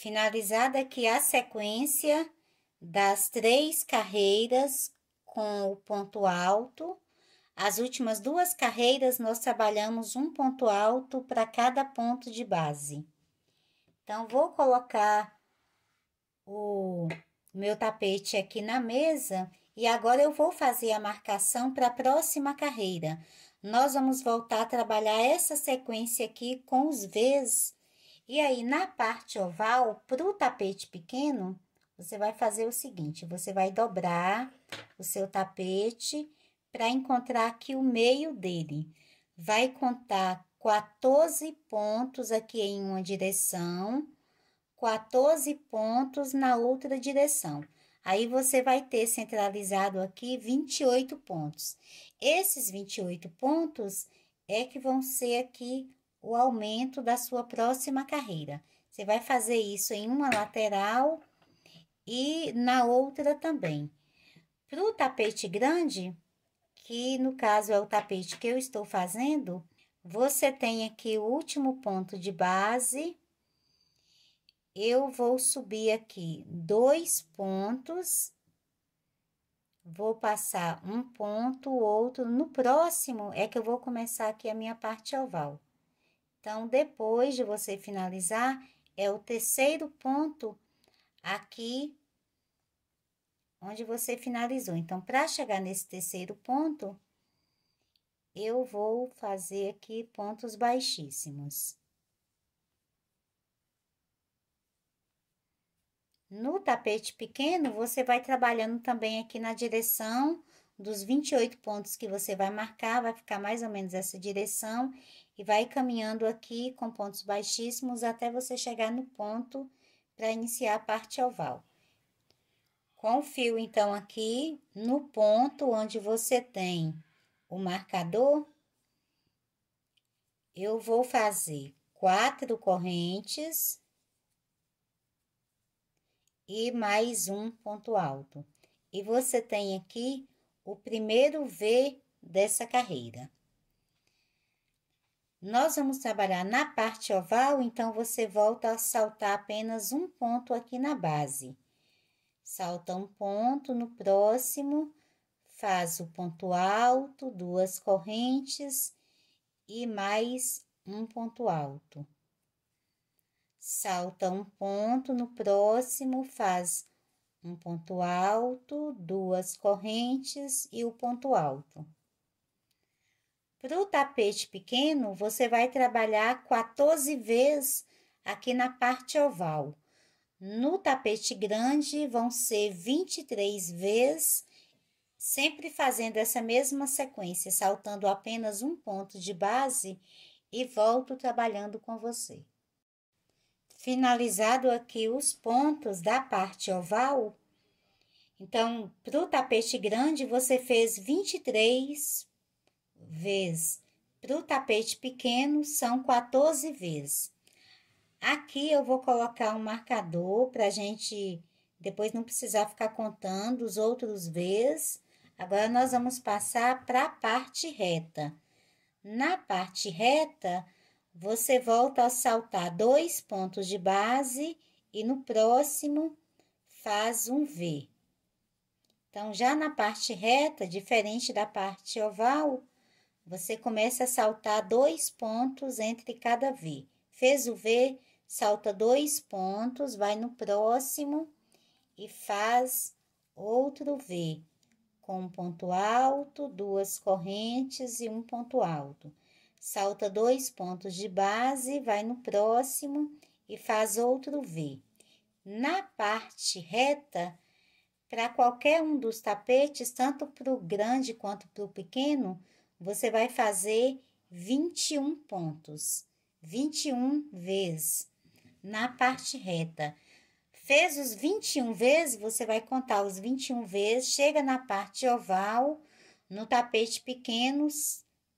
Finalizada aqui a sequência das três carreiras com o ponto alto. As últimas duas carreiras, nós trabalhamos um ponto alto para cada ponto de base. Então, vou colocar o meu tapete aqui na mesa e agora eu vou fazer a marcação para a próxima carreira. Nós vamos voltar a trabalhar essa sequência aqui com os Vs. E aí, na parte oval, para o tapete pequeno, você vai fazer o seguinte, você vai dobrar o seu tapete para encontrar aqui o meio dele. Vai contar 14 pontos aqui em uma direção, 14 pontos na outra direção. Aí, você vai ter centralizado aqui 28 pontos. Esses 28 pontos é que vão ser aqui o aumento da sua próxima carreira. Você vai fazer isso em uma lateral e na outra também. Para o tapete grande, que no caso é o tapete que eu estou fazendo, você tem aqui o último ponto de base. Eu vou subir aqui 2 pontos, vou passar um ponto, outro. No próximo é que eu vou começar aqui a minha parte oval. Então, depois de você finalizar, é o terceiro ponto aqui onde você finalizou. Então, para chegar nesse terceiro ponto, eu vou fazer aqui pontos baixíssimos. No tapete pequeno, você vai trabalhando também aqui na direção dos 28 pontos que você vai marcar, vai ficar mais ou menos essa direção. E vai caminhando aqui com pontos baixíssimos até você chegar no ponto para iniciar a parte oval. Com o fio, então, aqui no ponto onde você tem o marcador, eu vou fazer 4 correntes e mais um ponto alto. E você tem aqui o primeiro V dessa carreira. Nós vamos trabalhar na parte oval, então, você volta a saltar apenas um ponto aqui na base. Salta um ponto, no próximo, faz o ponto alto, 2 correntes e mais um ponto alto. Salta um ponto, no próximo, faz um ponto alto, 2 correntes e o ponto alto. Para o tapete pequeno, você vai trabalhar 14 vezes aqui na parte oval. No tapete grande, vão ser 23 vezes, sempre fazendo essa mesma sequência, saltando apenas um ponto de base e volto trabalhando com você. Finalizado aqui os pontos da parte oval, então, para o tapete grande, você fez 23 vezes. Para o tapete pequeno, são 14 vezes. Aqui eu vou colocar um marcador para a gente depois não precisar ficar contando os outros vezes. Agora, nós vamos passar para a parte reta. Na parte reta, você volta a saltar 2 pontos de base e no próximo faz um V. Então, já na parte reta, diferente da parte oval, você começa a saltar 2 pontos entre cada V. Fez o V, salta 2 pontos, vai no próximo e faz outro V, com um ponto alto, duas correntes e um ponto alto. Salta dois pontos de base, vai no próximo e faz outro V. Na parte reta, para qualquer um dos tapetes, tanto para o grande quanto para o pequeno, você vai fazer 21 pontos, 21 vezes na parte reta. Fez os 21 vezes, você vai contar os 21 vezes, chega na parte oval, no tapete pequeno,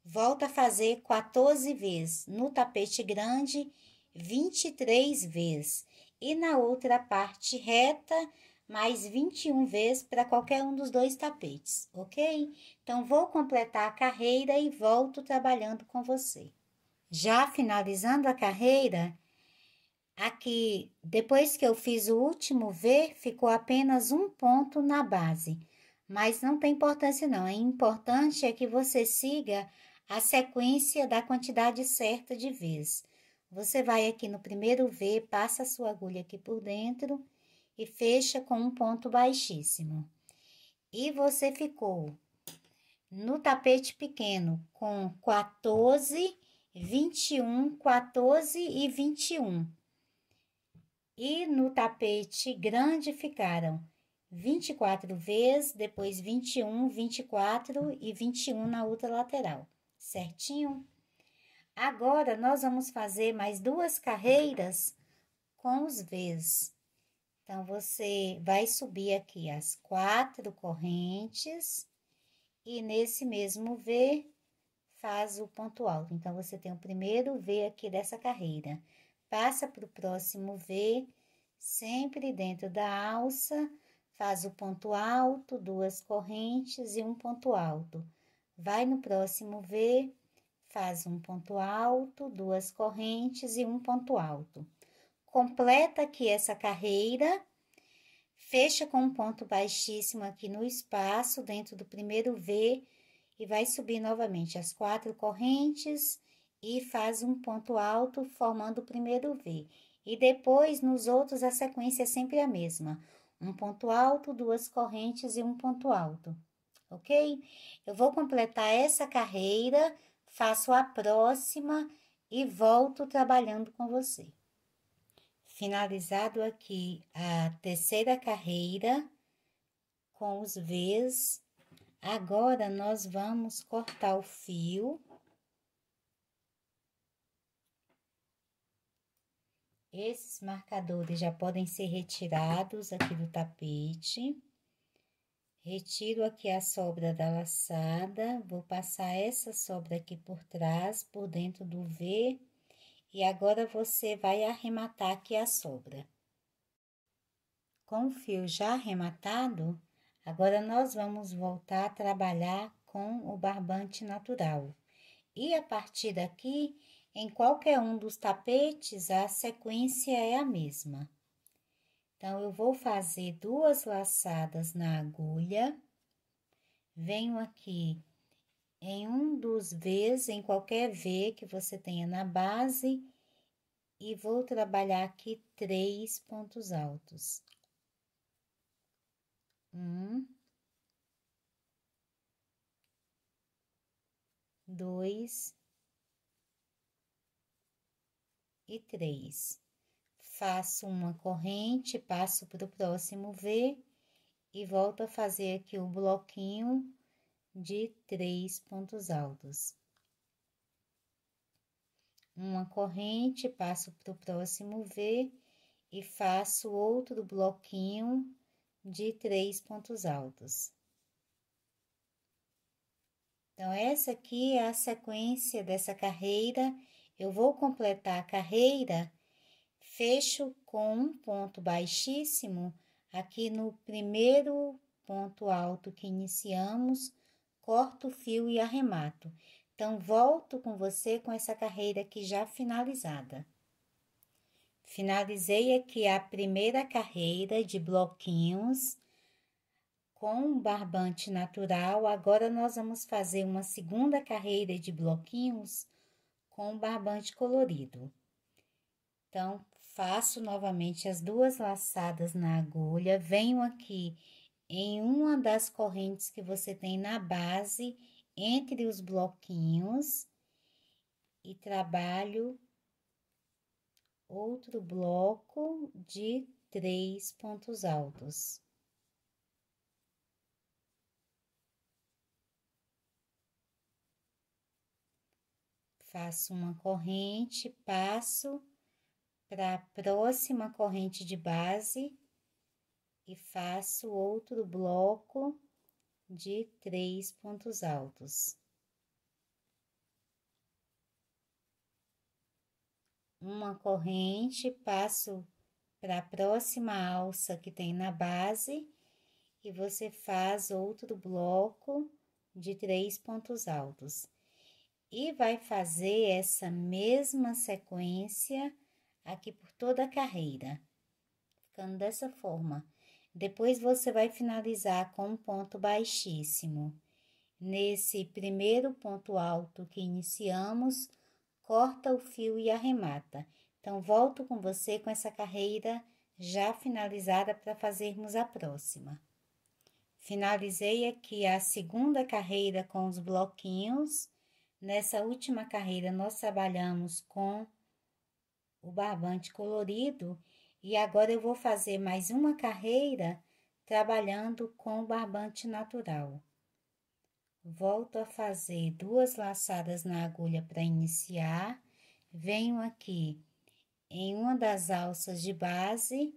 volta a fazer 14 vezes, no tapete grande, 23 vezes. E na outra parte reta, mais 21 vezes para qualquer um dos dois tapetes, ok? Então, vou completar a carreira e volto trabalhando com você. Já finalizando a carreira, aqui, depois que eu fiz o último V, ficou apenas um ponto na base, mas não tem importância não. O importante é que você siga a sequência da quantidade certa de Vs. Você vai aqui no primeiro V, passa a sua agulha aqui por dentro e fecha com um ponto baixíssimo. E você ficou no tapete pequeno com 14, 21, 14 e 21. E no tapete grande ficaram 24 vezes, depois 21, 24 e 21 na outra lateral, certinho? Agora, nós vamos fazer mais duas carreiras com os Vs. Então, você vai subir aqui as 4 correntes e nesse mesmo V faz o ponto alto. Então, você tem o primeiro V aqui dessa carreira. Passa para o próximo V, sempre dentro da alça, faz o ponto alto, duas correntes e um ponto alto. Vai no próximo V, faz um ponto alto, duas correntes e um ponto alto. Completa aqui essa carreira, fecha com um ponto baixíssimo aqui no espaço, dentro do primeiro V, e vai subir novamente as 4 correntes e faz um ponto alto formando o primeiro V. E depois, nos outros, a sequência é sempre a mesma. Um ponto alto, duas correntes e um ponto alto, ok? Eu vou completar essa carreira, faço a próxima e volto trabalhando com você. Finalizado aqui a terceira carreira com os Vs, agora nós vamos cortar o fio. Esses marcadores já podem ser retirados aqui do tapete. Retiro aqui a sobra da laçada, vou passar essa sobra aqui por trás, por dentro do V, e agora você vai arrematar aqui a sobra. Com o fio já arrematado, agora nós vamos voltar a trabalhar com o barbante natural. E a partir daqui, em qualquer um dos tapetes, a sequência é a mesma. Então, eu vou fazer duas laçadas na agulha. Venho aqui em um dos Vs, em qualquer V que você tenha na base, e vou trabalhar aqui 3 pontos altos. 1, 2 e 3. Faço uma corrente, passo para o próximo V e volto a fazer aqui o bloquinho de 3 pontos altos. Uma corrente, passo para o próximo V e faço outro bloquinho de 3 pontos altos. Então, essa aqui é a sequência dessa carreira. Eu vou completar a carreira, fecho com um ponto baixíssimo aqui no primeiro ponto alto que iniciamos, corto o fio e arremato. Então, volto com você com essa carreira aqui já finalizada. Finalizei aqui a primeira carreira de bloquinhos com barbante natural. Agora, nós vamos fazer uma segunda carreira de bloquinhos com barbante colorido. Então, faço novamente as duas laçadas na agulha, venho aqui em uma das correntes que você tem na base, entre os bloquinhos, e trabalho outro bloco de 3 pontos altos. Faço uma corrente, passo para a próxima corrente de base e faço outro bloco de 3 pontos altos. Uma corrente, passo para a próxima alça que tem na base e você faz outro bloco de 3 pontos altos. E vai fazer essa mesma sequência aqui por toda a carreira, ficando dessa forma. Depois, você vai finalizar com um ponto baixíssimo. Nesse primeiro ponto alto que iniciamos, corta o fio e arremata. Então, volto com você com essa carreira já finalizada para fazermos a próxima. Finalizei aqui a segunda carreira com os bloquinhos. Nessa última carreira, nós trabalhamos com o barbante colorido e agora eu vou fazer mais uma carreira trabalhando com o barbante natural. Volto a fazer 2 laçadas na agulha para iniciar, venho aqui em uma das alças de base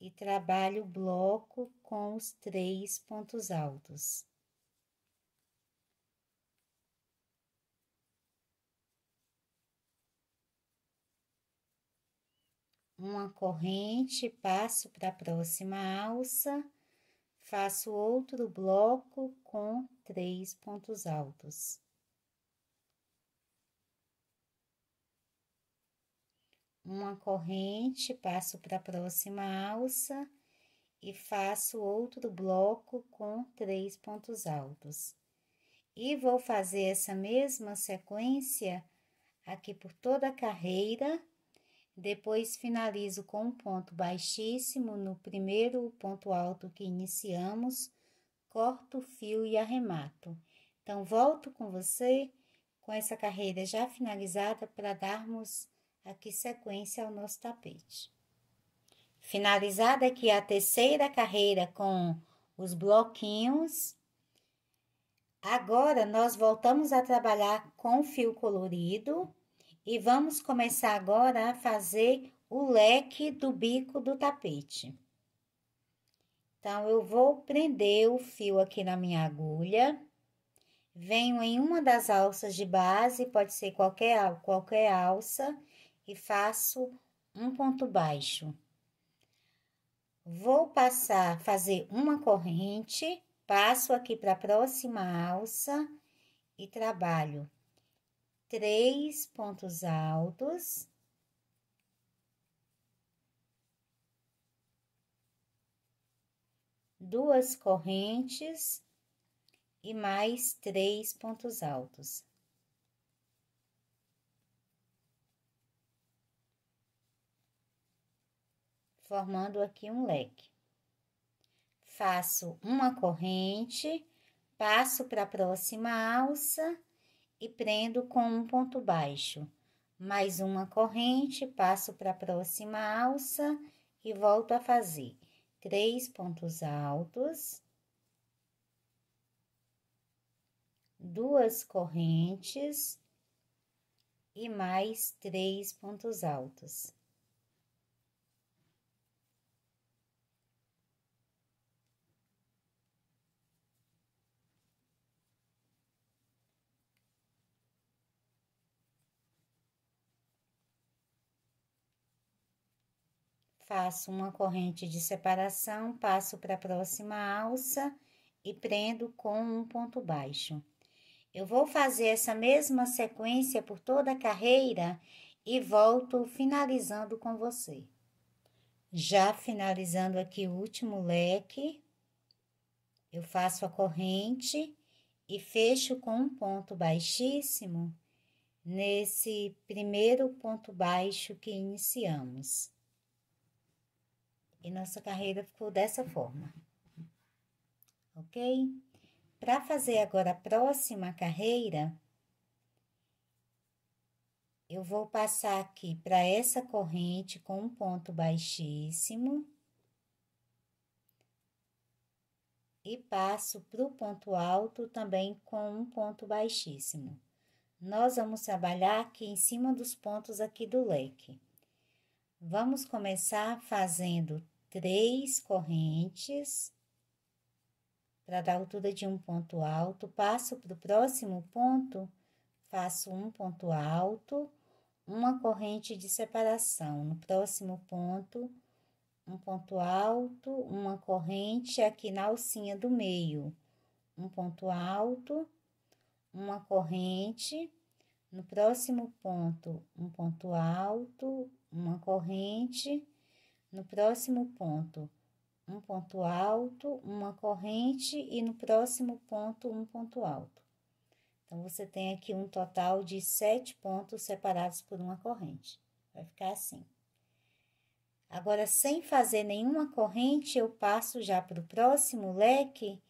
e trabalho o bloco com os 3 pontos altos. Uma corrente, passo para a próxima alça, faço outro bloco com 3 pontos altos. Uma corrente, passo para a próxima alça e faço outro bloco com 3 pontos altos. E vou fazer essa mesma sequência aqui por toda a carreira. Depois, finalizo com um ponto baixíssimo no primeiro ponto alto que iniciamos, corto o fio e arremato. Então, volto com você com essa carreira já finalizada para darmos aqui sequência ao nosso tapete. Finalizada aqui a terceira carreira com os bloquinhos. Agora, nós voltamos a trabalhar com fio colorido. E vamos começar agora a fazer o leque do bico do tapete. Então, eu vou prender o fio aqui na minha agulha. Venho em uma das alças de base, pode ser qualquer alça, e faço um ponto baixo. Vou passar, fazer uma corrente, passo aqui para a próxima alça e trabalho 3 pontos altos, duas correntes e mais 3 pontos altos. Formando aqui um leque. Faço uma corrente, passo para a próxima alça e prendo com um ponto baixo, mais uma corrente, passo para a próxima alça e volto a fazer 3 pontos altos, 2 correntes e mais 3 pontos altos. Faço uma corrente de separação, passo para a próxima alça e prendo com um ponto baixo. Eu vou fazer essa mesma sequência por toda a carreira e volto finalizando com você. Já finalizando aqui o último leque, eu faço a corrente e fecho com um ponto baixíssimo nesse primeiro ponto baixo que iniciamos. E nossa carreira ficou dessa forma. ok? Para fazer agora a próxima carreira, eu vou passar aqui para essa corrente com um ponto baixíssimo. E passo para o ponto alto também com um ponto baixíssimo. Nós vamos trabalhar aqui em cima dos pontos aqui do leque. Vamos começar fazendo 3 correntes para dar altura de um ponto alto. Passo para o próximo ponto, faço um ponto alto, uma corrente de separação. No próximo ponto, um ponto alto, uma corrente aqui na alcinha do meio, um ponto alto, uma corrente, no próximo ponto, um ponto alto, uma corrente, no próximo ponto, um ponto alto, uma corrente e no próximo ponto, um ponto alto. Então, você tem aqui um total de 7 pontos separados por uma corrente, vai ficar assim. Agora, sem fazer nenhuma corrente, eu passo já para o próximo leque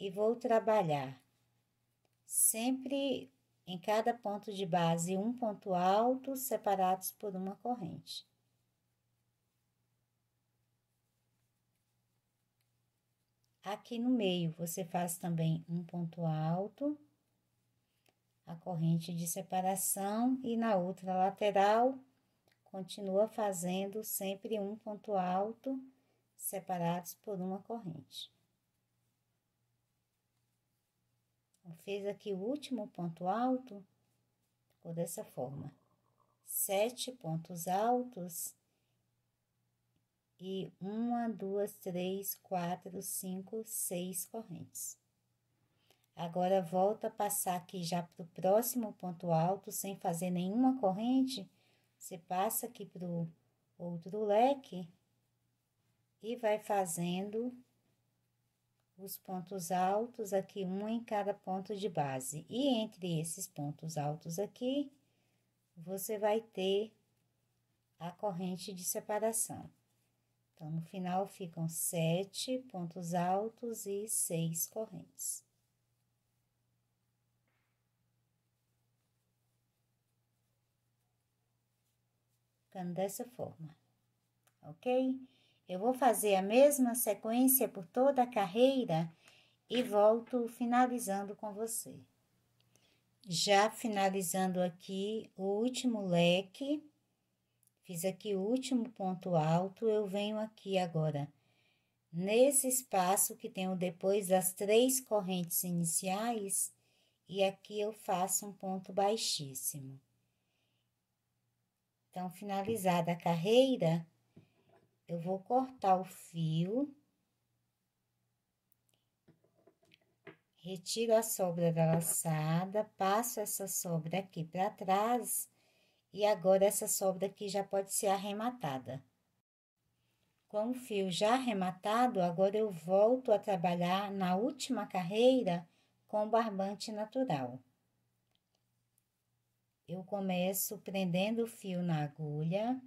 e vou trabalhar sempre em cada ponto de base um ponto alto separados por uma corrente. Aqui no meio, você faz também um ponto alto, a corrente de separação e na outra lateral, continua fazendo sempre um ponto alto, separados por uma corrente. Eu fiz aqui o último ponto alto, ficou dessa forma. 7 pontos altos e 1, 2, 3, 4, 5, 6 correntes. Agora, volta a passar aqui já para o próximo ponto alto, sem fazer nenhuma corrente. Você passa aqui para o outro leque e vai fazendo os pontos altos aqui, um em cada ponto de base. E entre esses pontos altos aqui, você vai ter a corrente de separação. Então, no final, ficam 7 pontos altos e 6 correntes. Ficando dessa forma, ok? Eu vou fazer a mesma sequência por toda a carreira e volto finalizando com você. Já finalizando aqui o último leque, fiz aqui o último ponto alto, eu venho aqui agora nesse espaço que tem o depois das 3 correntes iniciais e aqui eu faço um ponto baixíssimo. Então, finalizada a carreira, eu vou cortar o fio, retiro a sobra da laçada, passo essa sobra aqui para trás e agora essa sobra aqui já pode ser arrematada. Com o fio já arrematado, agora eu volto a trabalhar na última carreira com barbante natural. Eu começo prendendo o fio na agulha,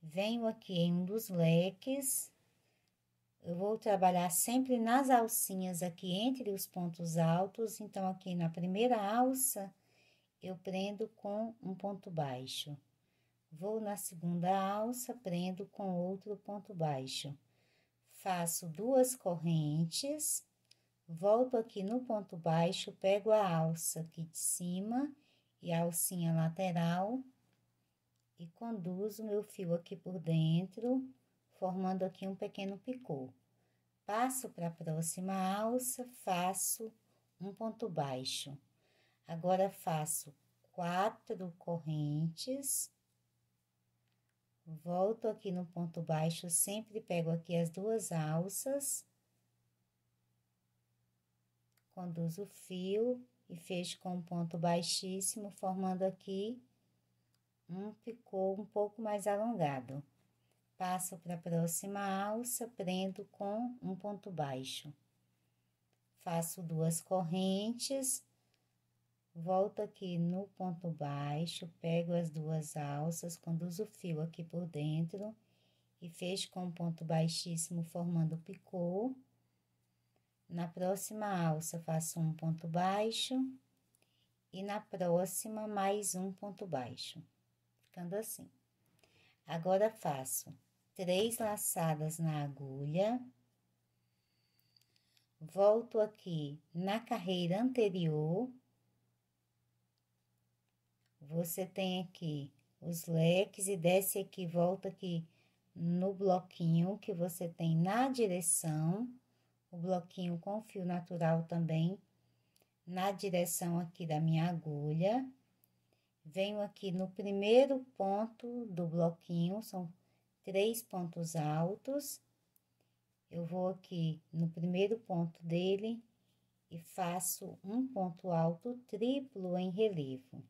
venho aqui em um dos leques, eu vou trabalhar sempre nas alcinhas aqui entre os pontos altos, então aqui na primeira alça eu prendo com um ponto baixo. Vou na segunda alça, prendo com outro ponto baixo. Faço 2 correntes, volto aqui no ponto baixo, pego a alça aqui de cima e a alcinha lateral e conduzo meu fio aqui por dentro, formando aqui um pequeno picô. Passo para a próxima alça, faço um ponto baixo. Agora, faço 4 correntes, volto aqui no ponto baixo, sempre pego aqui as 2 alças, conduzo o fio e fecho com um ponto baixíssimo, formando aqui um picô um pouco mais alongado. Passo para a próxima alça, prendo com um ponto baixo. Faço 2 correntes, volto aqui no ponto baixo, pego as 2 alças, conduzo o fio aqui por dentro e fecho com um ponto baixíssimo, formando o picô. Na próxima alça, faço um ponto baixo e na próxima mais um ponto baixo, ficando assim. Agora, faço 3 laçadas na agulha, volto aqui na carreira anterior, você tem aqui os leques e desce aqui, volta aqui no bloquinho que você tem na direção, o bloquinho com fio natural também, na direção aqui da minha agulha. Venho aqui no primeiro ponto do bloquinho, são 3 pontos altos. Eu vou aqui no primeiro ponto dele e faço um ponto alto triplo em relevo.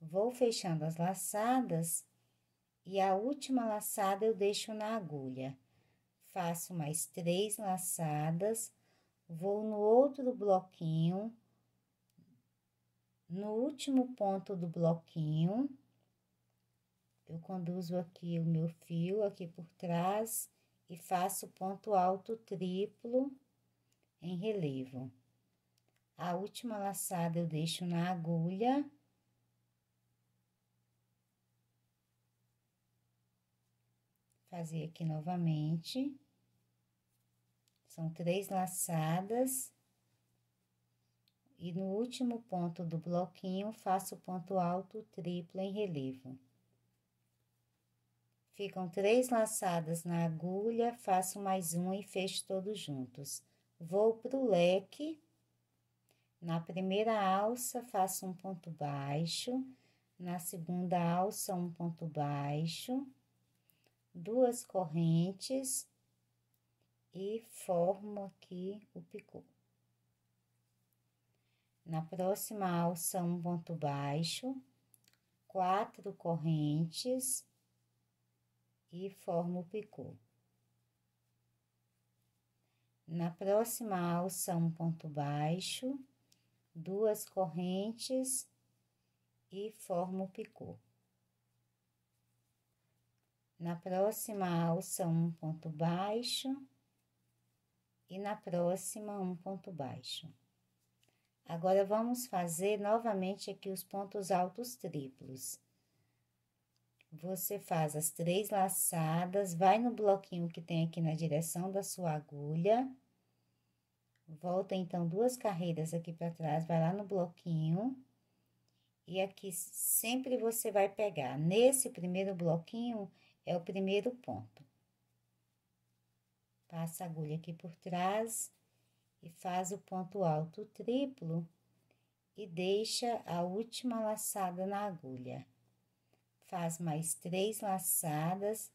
Vou fechando as laçadas e a última laçada eu deixo na agulha. Faço mais 3 laçadas, vou no outro bloquinho, no último ponto do bloquinho, eu conduzo aqui o meu fio aqui por trás e faço ponto alto triplo em relevo. A última laçada eu deixo na agulha. Fazer aqui novamente. São 3 laçadas e no último ponto do bloquinho faço ponto alto triplo em relevo. Ficam 3 laçadas na agulha, faço mais um e fecho todos juntos. Vou pro leque, na primeira alça faço um ponto baixo, na segunda alça um ponto baixo, 2 correntes e formo aqui o picô. Na próxima alça, um ponto baixo, 4 correntes e formo o picô. Na próxima alça, um ponto baixo, 2 correntes e formo o picô. Na próxima alça, um ponto baixo. E na próxima, um ponto baixo. Agora, vamos fazer novamente aqui os pontos altos triplos. Você faz as 3 laçadas, vai no bloquinho que tem aqui na direção da sua agulha. Volta, então, 2 carreiras aqui para trás, vai lá no bloquinho. E aqui, sempre você vai pegar nesse primeiro bloquinho, é o primeiro ponto. Passa a agulha aqui por trás e faz o ponto alto triplo e deixa a última laçada na agulha. Faz mais 3 laçadas,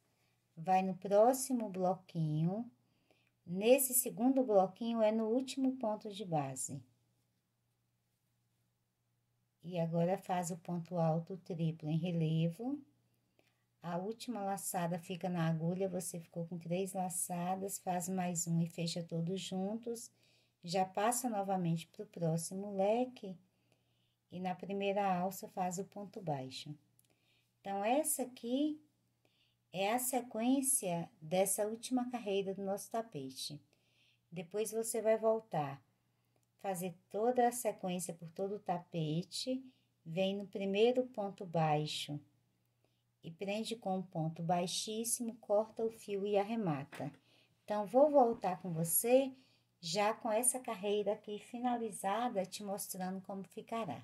vai no próximo bloquinho. Nesse segundo bloquinho é no último ponto de base. E agora faz o ponto alto triplo em relevo. A última laçada fica na agulha, você ficou com 3 laçadas, faz mais um e fecha todos juntos. Já passa novamente para o próximo leque e na primeira alça faz o ponto baixo. Então, essa aqui é a sequência dessa última carreira do nosso tapete. Depois, você vai voltar, fazer toda a sequência por todo o tapete, vem no primeiro ponto baixo. E prende com um ponto baixíssimo, corta o fio e arremata. Então, vou voltar com você, já com essa carreira aqui finalizada, te mostrando como ficará.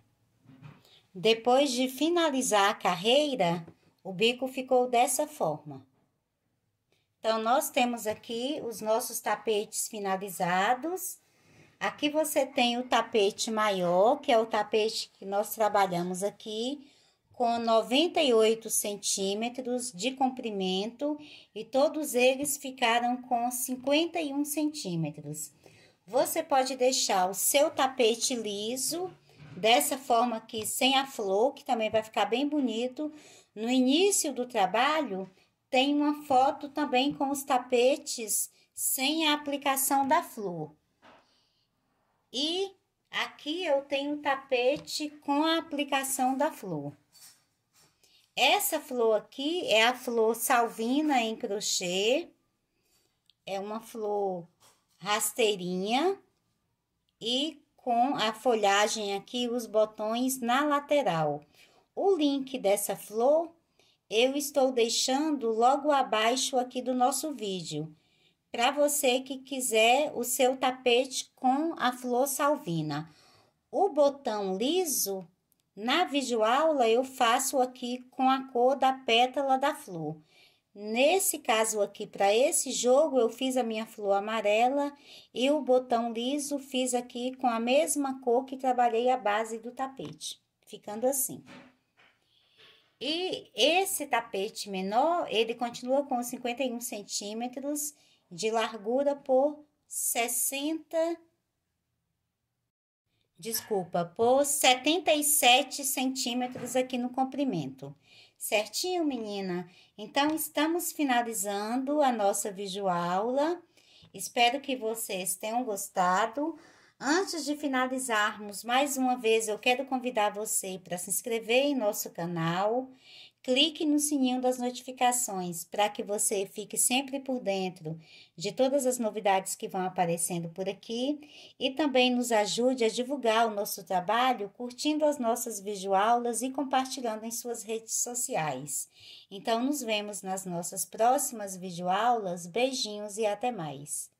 Depois de finalizar a carreira, o bico ficou dessa forma. Então, nós temos aqui os nossos tapetes finalizados. Aqui você tem o tapete maior, que é o tapete que nós trabalhamos aqui, com 98 centímetros de comprimento e todos eles ficaram com 51 centímetros. Você pode deixar o seu tapete liso, dessa forma aqui, sem a flor, que também vai ficar bem bonito. No início do trabalho, tem uma foto também com os tapetes sem a aplicação da flor. E aqui eu tenho um tapete com a aplicação da flor. Essa flor aqui é a flor Salvina em crochê, é uma flor rasteirinha e com a folhagem aqui, os botões na lateral. O link dessa flor eu estou deixando logo abaixo aqui do nosso vídeo, para você que quiser o seu tapete com a flor salvina. O botão liso, na videoaula, eu faço aqui com a cor da pétala da flor. Nesse caso aqui, para esse jogo, eu fiz a minha flor amarela e o botão liso fiz aqui com a mesma cor que trabalhei a base do tapete, ficando assim. E esse tapete menor, ele continua com 51 centímetros de largura por 77 centímetros aqui no comprimento. Certinho, menina? Então, estamos finalizando a nossa videoaula. Espero que vocês tenham gostado. Antes de finalizarmos, mais uma vez, eu quero convidar você para se inscrever em nosso canal. Clique no sininho das notificações para que você fique sempre por dentro de todas as novidades que vão aparecendo por aqui. E também nos ajude a divulgar o nosso trabalho, curtindo as nossas videoaulas e compartilhando em suas redes sociais. Então, nos vemos nas nossas próximas videoaulas. Beijinhos e até mais!